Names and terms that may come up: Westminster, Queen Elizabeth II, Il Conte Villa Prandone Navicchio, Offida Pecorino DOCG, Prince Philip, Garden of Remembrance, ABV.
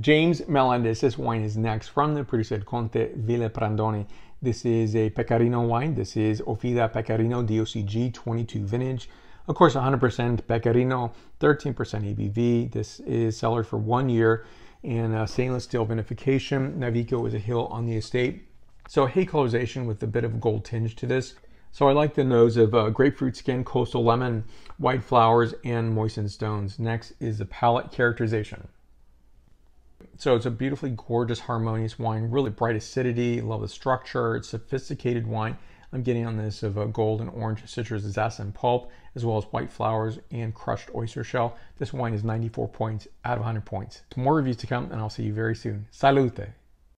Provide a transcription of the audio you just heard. James Melendez's wine is next from the producer Il Conte Villa Prandone. This is a Pecorino wine. This is Offida Pecorino DOCG 22 vintage. Of course, 100% Pecorino, 13% ABV. This is cellar for 1 year in stainless steel vinification. Navicchio is a hill on the estate. So hay colorization with a bit of gold tinge to this. So I like the nose of grapefruit skin, coastal lemon, white flowers, and moistened stones. Next is the palate characterization. So it's a beautifully gorgeous, harmonious wine, really bright acidity, love the structure, it's sophisticated wine. I'm getting on this of a gold and orange citrus zest and pulp, as well as white flowers and crushed oyster shell. This wine is 94 points out of 100 points. More reviews to come, and I'll see you very soon. Salute!